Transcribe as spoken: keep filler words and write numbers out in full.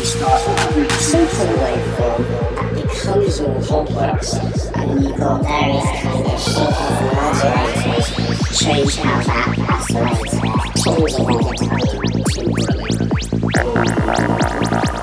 you start looking at simple waveform, it becomes more complex, and you've got various kind of shapes and modulators, change how that oscillator changes over time to